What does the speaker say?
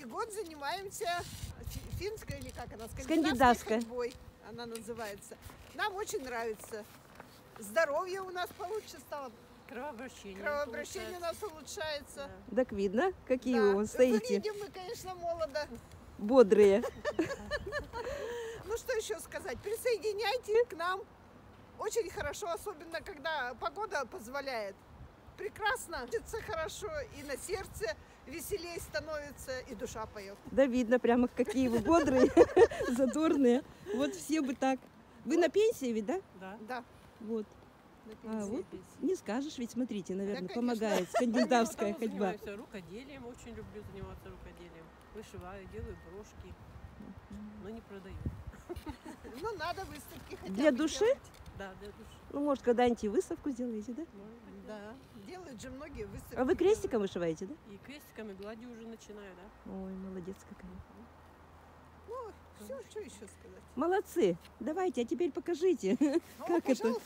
третий год занимаемся финской, или как она, скандинавской ходьбой, она называется. Нам очень нравится. Здоровье у нас получше стало. Кровообращение у нас улучшается. Да. Так видно, какие да. вы стоите. Видим мы, конечно, молодо. Бодрые. Ну что еще сказать? Присоединяйтесь к нам. Очень хорошо, особенно когда погода позволяет. Прекрасно, хорошо, и на сердце веселее становится, и душа поет. Да видно, прямо какие вы бодрые, задорные. Вот все бы так. Вы на пенсии ведь, да? Да. Вот. А вот не скажешь, ведь смотрите, наверное, да, помогает скандинавская ходьба. Занимаюсь рукоделием, очень люблю заниматься рукоделием. Вышиваю, делаю брошки, но не продаю. Ну, надо выставки хотя бы. Для души? Да, для души. Ну, может, когда-нибудь выставку сделаете, да? Да, делают же многие выставки. А вы крестиком вышиваете, да? И крестиком, и гладью уже начинаю, да? Ой, молодец какая. Ну, все, что еще сказать. Молодцы. Давайте, а теперь покажите, как это.